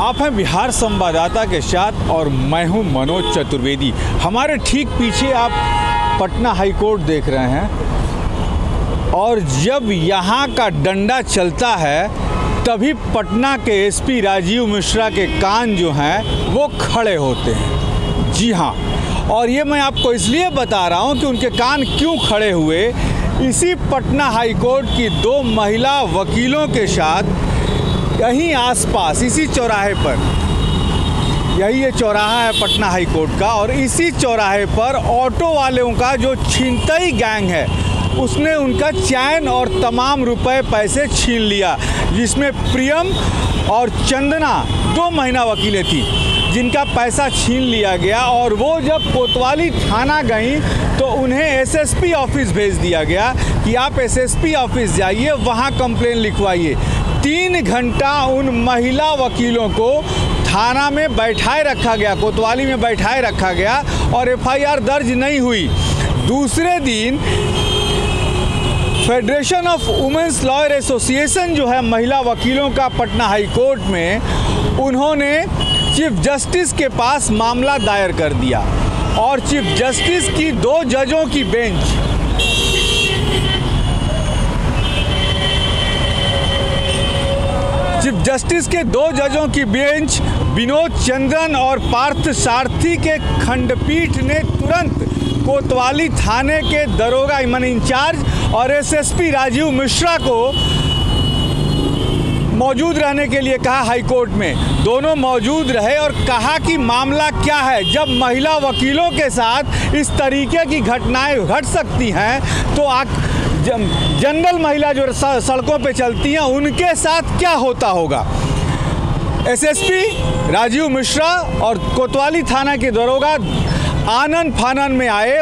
आप हैं बिहार संवाददाता के साथ और मैं हूं मनोज चतुर्वेदी। हमारे ठीक पीछे आप पटना हाईकोर्ट देख रहे हैं और जब यहां का डंडा चलता है तभी पटना के एसपी राजीव मिश्रा के कान जो हैं वो खड़े होते हैं। जी हां, और ये मैं आपको इसलिए बता रहा हूं कि उनके कान क्यों खड़े हुए। इसी पटना हाईकोर्ट की दो महिला वकीलों के साथ यहीं आसपास इसी चौराहे पर, यही ये चौराहा है पटना हाईकोर्ट का, और इसी चौराहे पर ऑटो वालों का जो छिनतई गैंग है उसने उनका चैन और तमाम रुपए पैसे छीन लिया, जिसमें प्रियम और चंदना दो महिला वकीलें थी जिनका पैसा छीन लिया गया। और वो जब कोतवाली थाना गई तो उन्हें एसएसपी ऑफिस भेज दिया गया कि आप एसएसपी ऑफिस जाइए, वहाँ कंप्लेन लिखवाइए। 3 घंटा उन महिला वकीलों को थाना में बैठाए रखा गया, कोतवाली में बैठाए रखा गया और एफआईआर दर्ज नहीं हुई। दूसरे दिन federation of women's lawyer association जो है महिला वकीलों का पटना हाई कोर्ट में, उन्होंने चीफ जस्टिस के पास मामला दायर कर दिया और चीफ जस्टिस की 2 जजों की बेंच विनोद चंद्रन और पार्थ सारथी के खंडपीठ ने तुरंत कोतवाली थाने के दरोगा इमन इंचार्ज और एसएसपी राजीव मिश्रा को मौजूद रहने के लिए कहा हाईकोर्ट में। दोनों मौजूद रहे और कहा कि मामला क्या है, जब महिला वकीलों के साथ इस तरीके की घटनाएं घट सकती हैं तो जनरल महिला जो सड़कों पे चलती हैं उनके साथ क्या होता होगा। एसएसपी राजीव मिश्रा और कोतवाली थाना के दरोगा आनन फानन में आए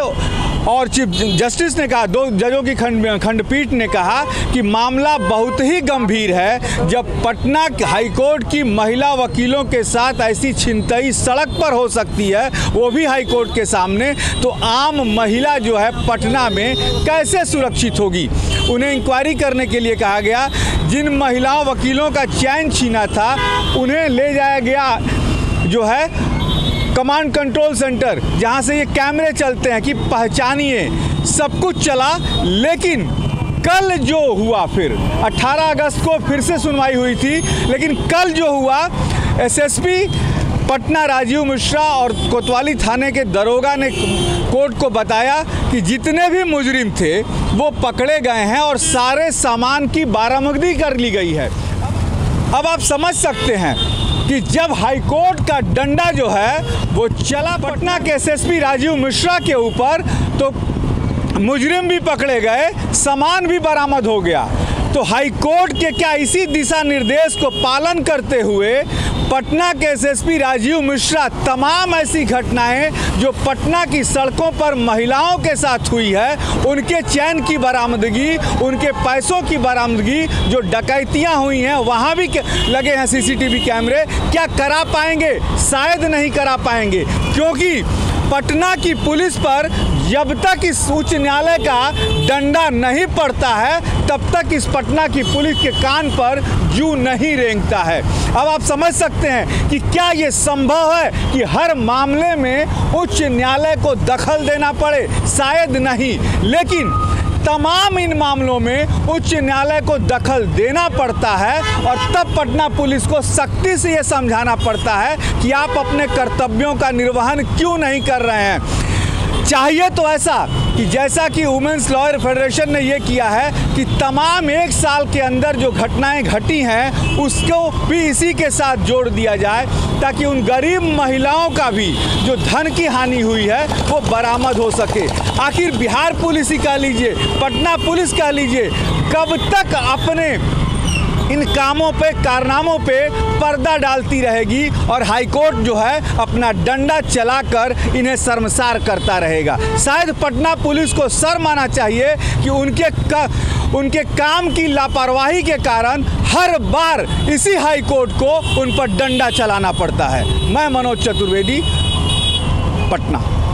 और चीफ जस्टिस ने कहा, 2 जजों की खंडपीठ ने कहा कि मामला बहुत ही गंभीर है। जब पटना हाईकोर्ट की महिला वकीलों के साथ ऐसी छिनतई सड़क पर हो सकती है, वो भी हाईकोर्ट के सामने, तो आम महिला जो है पटना में कैसे सुरक्षित होगी। उन्हें इंक्वायरी करने के लिए कहा गया। जिन महिलाओं वकीलों का चैन छीना था उन्हें ले जाया गया जो है कमांड कंट्रोल सेंटर, जहां से ये कैमरे चलते हैं कि पहचानिए। सब कुछ चला, लेकिन कल जो हुआ, फिर 18 अगस्त को फिर से सुनवाई हुई थी, लेकिन कल जो हुआ एसएसपी पटना राजीव मिश्रा और कोतवाली थाने के दरोगा ने कोर्ट को बताया कि जितने भी मुजरिम थे वो पकड़े गए हैं और सारे सामान की बरामदगी कर ली गई है। अब आप समझ सकते हैं कि जब हाईकोर्ट का डंडा जो है वो चला पटना के एसएसपी राजीव मिश्रा के ऊपर तो मुजरिम भी पकड़े गए, सामान भी बरामद हो गया। तो हाईकोर्ट के क्या इसी दिशा निर्देश को पालन करते हुए पटना के एसएसपी राजीव मिश्रा तमाम ऐसी घटनाएं जो पटना की सड़कों पर महिलाओं के साथ हुई है, उनके चैन की बरामदगी, उनके पैसों की बरामदगी, जो डकैतियां हुई हैं वहां भी लगे हैं सीसीटीवी कैमरे, क्या करा पाएंगे? शायद नहीं करा पाएंगे, क्योंकि पटना की पुलिस पर जब तक इस उच्च न्यायालय का डंडा नहीं पड़ता है तब तक इस पटना की पुलिस के कान पर जू नहीं रेंगता है। अब आप समझ सकते हैं कि क्या ये संभव है कि हर मामले में उच्च न्यायालय को दखल देना पड़े? शायद नहीं, लेकिन तमाम इन मामलों में उच्च न्यायालय को दखल देना पड़ता है और तब पटना पुलिस को सख्ती से ये समझाना पड़ता है कि आप अपने कर्तव्यों का निर्वहन क्यों नहीं कर रहे हैं। चाहिए तो ऐसा कि जैसा कि वुमेन्स लॉयर फेडरेशन ने ये किया है कि तमाम 1 साल के अंदर जो घटनाएं घटी हैं उसको भी इसी के साथ जोड़ दिया जाए, ताकि उन गरीब महिलाओं का भी जो धन की हानि हुई है वो बरामद हो सके। आखिर बिहार पुलिस ही कह लीजिए, पटना पुलिस कह लीजिए, कब तक अपने इन कामों पे, कारनामों पे पर्दा डालती रहेगी और हाईकोर्ट जो है अपना डंडा चलाकर इन्हें शर्मसार करता रहेगा। शायद पटना पुलिस को शर्म आना चाहिए कि उनके काम की लापरवाही के कारण हर बार इसी हाईकोर्ट को उन पर डंडा चलाना पड़ता है। मैं मनोज चतुर्वेदी, पटना।